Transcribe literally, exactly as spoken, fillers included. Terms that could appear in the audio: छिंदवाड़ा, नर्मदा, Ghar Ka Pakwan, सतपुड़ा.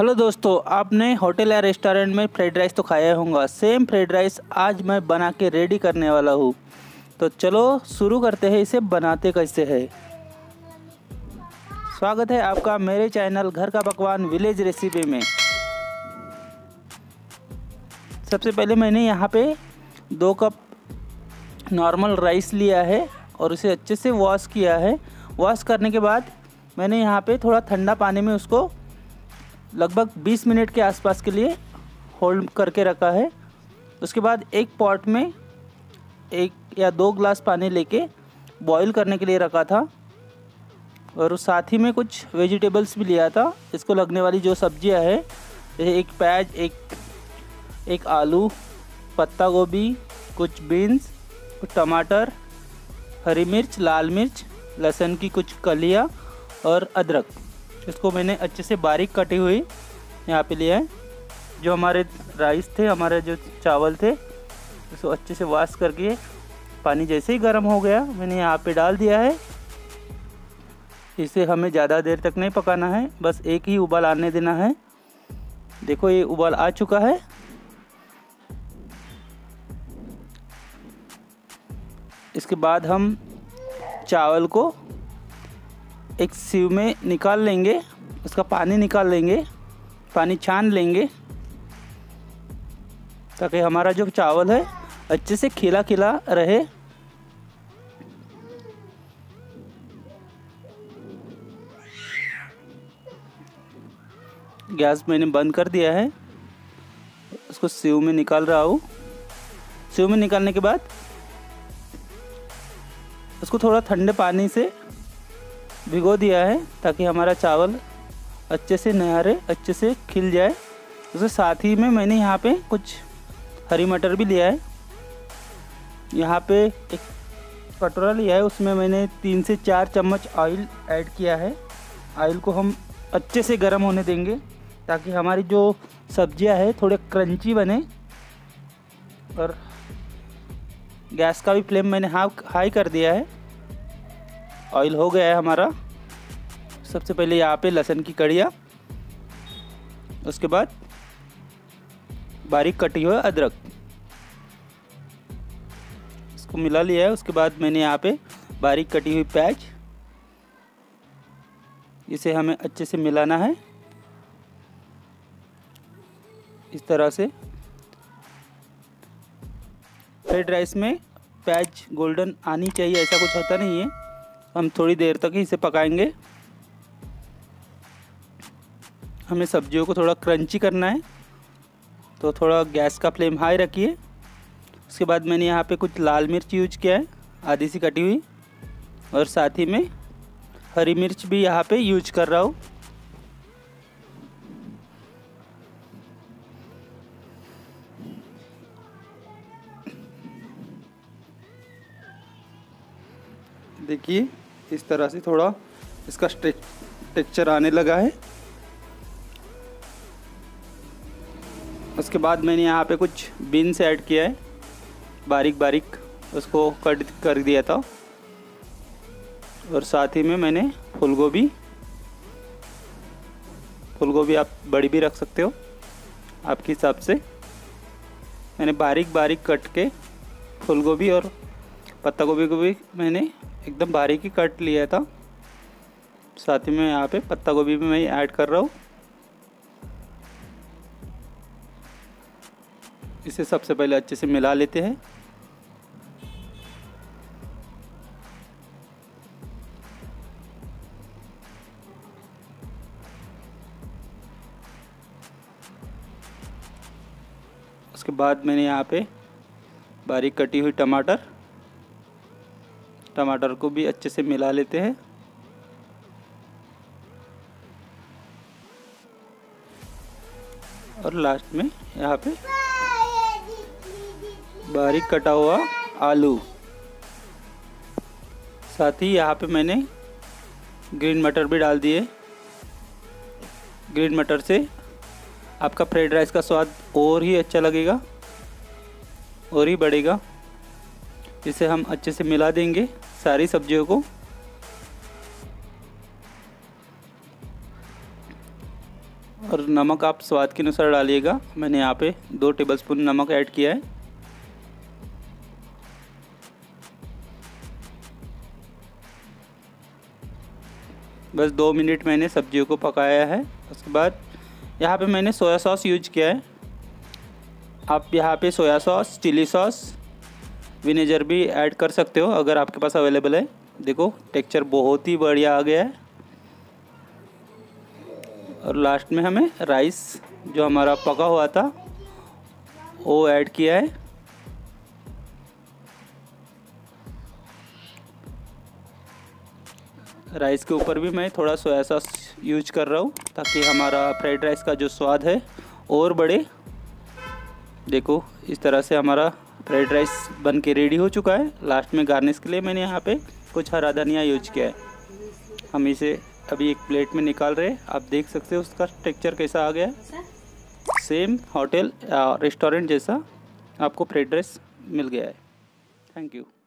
Hello दोस्तों, आपने hotel या रेस्टोरेंट में फ्राइड राइस तो खाया होगा। सेम फ्राइड राइस आज मैं बना के रेडी करने वाला हूँ। तो चलो शुरू करते हैं, इसे बनाते कैसे है। स्वागत है आपका मेरे चैनल घर का पकवान विलेज रेसिपी में। सबसे पहले मैंने यहाँ पे दो कप नॉर्मल राइस लिया है और उसे अच्छे से वॉश किया है। वॉश करने के बाद मैंने यहाँ पे थोड़ा ठंडा पानी में उसको लगभग बीस मिनट के आसपास के लिए होल्ड करके रखा है। उसके बाद एक पॉट में एक या दो ग्लास पानी लेके बॉईल करने के लिए रखा था और साथ ही में कुछ वेजिटेबल्स भी लिया था। इसको लगने वाली जो सब्जियां है, जैसे एक प्याज, एक एक आलू, पत्ता गोभी, कुछ बीन्स, कुछ टमाटर, हरी मिर्च, लाल मिर्च, लहसुन की कुछ कलियाँ और अदरक। इसको मैंने अच्छे से बारीक कटी हुई यहाँ पे लिया है। जो हमारे राइस थे, हमारे जो चावल थे, इसको अच्छे से वॉश करके पानी जैसे ही गर्म हो गया मैंने यहाँ पे डाल दिया है। इसे हमें ज़्यादा देर तक नहीं पकाना है, बस एक ही उबाल आने देना है। देखो ये उबाल आ चुका है। इसके बाद हम चावल को एक सिव में निकाल लेंगे, उसका पानी निकाल लेंगे, पानी छान लेंगे ताकि हमारा जो चावल है अच्छे से खिला खिला रहे। गैस मैंने बंद कर दिया है। उसको सिव में निकाल रहा हूँ। सिव में निकालने के बाद उसको थोड़ा ठंडे पानी से भिगो दिया है ताकि हमारा चावल अच्छे से नहरे, अच्छे से खिल जाए। उसके साथ ही में मैंने यहाँ पे कुछ हरी मटर भी लिया है। यहाँ पे एक कटोरा लिया है, उसमें मैंने तीन से चार चम्मच ऑयल ऐड किया है। ऑयल को हम अच्छे से गर्म होने देंगे ताकि हमारी जो सब्जियाँ है थोड़े क्रंची बने। और गैस का भी फ्लेम मैंने हाई कर दिया है। ऑयल हो गया है हमारा। सबसे पहले यहाँ पे लहसुन की कड़ियाँ, उसके बाद बारीक कटी हुई अदरक, इसको मिला लिया है। उसके बाद मैंने यहाँ पे बारीक कटी हुई प्याज, इसे हमें अच्छे से मिलाना है इस तरह से। फ्राइड राइस में प्याज गोल्डन आनी चाहिए, ऐसा कुछ होता नहीं है। हम थोड़ी देर तक ही इसे पकाएंगे। हमें सब्जियों को थोड़ा क्रंची करना है तो थोड़ा गैस का फ्लेम हाई रखिए। उसके बाद मैंने यहाँ पे कुछ लाल मिर्च यूज किया है, आधी सी कटी हुई, और साथ ही में हरी मिर्च भी यहाँ पे यूज कर रहा हूँ। देखिए इस तरह से थोड़ा इसका टेक्सचर आने लगा है। उसके बाद मैंने यहाँ पे कुछ बीन्स ऐड किया है, बारीक बारीक उसको कट कर दिया था। और साथ ही में मैंने फूलगोभी, फूलगोभी आप बड़ी भी रख सकते हो आपके हिसाब से, मैंने बारीक बारीक कट के फूलगोभी और पत्ता गोभी को भी मैंने एकदम बारीक ही कट लिया था। साथ ही में यहाँ पे पत्ता गोभी भी मैं ऐड कर रहा हूँ। इसे सबसे पहले अच्छे से मिला लेते हैं। उसके बाद मैंने यहाँ पे बारीक कटी हुई टमाटर, टमाटर को भी अच्छे से मिला लेते हैं। और लास्ट में यहाँ पे बारीक कटा हुआ आलू, साथ ही यहाँ पे मैंने ग्रीन मटर भी डाल दिए। ग्रीन मटर से आपका फ्राइड राइस का स्वाद और ही अच्छा लगेगा, और ही बढ़ेगा। इसे हम अच्छे से मिला देंगे सारी सब्जियों को। और नमक आप स्वाद के अनुसार डालिएगा। मैंने यहाँ पे दो टेबलस्पून नमक ऐड किया है। बस दो मिनट मैंने सब्जियों को पकाया है। उसके बाद यहाँ पे मैंने सोया सॉस यूज किया है। आप यहाँ पे सोया सॉस, चिली सॉस, विनेगर भी ऐड कर सकते हो अगर आपके पास अवेलेबल है। देखो टेक्सचर बहुत ही बढ़िया आ गया है। और लास्ट में हमें राइस जो हमारा पका हुआ था वो ऐड किया है। राइस के ऊपर भी मैं थोड़ा सोया सॉस यूज कर रहा हूँ ताकि हमारा फ्राइड राइस का जो स्वाद है और बढ़े। देखो इस तरह से हमारा फ्राइड राइस बन के रेडी हो चुका है। लास्ट में गार्निश के लिए मैंने यहाँ पे कुछ हरा धनिया यूज किया है। हम इसे अभी एक प्लेट में निकाल रहे हैं। आप देख सकते हो उसका टेक्सचर कैसा आ गया है। सेम होटल या रेस्टोरेंट जैसा आपको फ्राइड राइस मिल गया है। Thank you.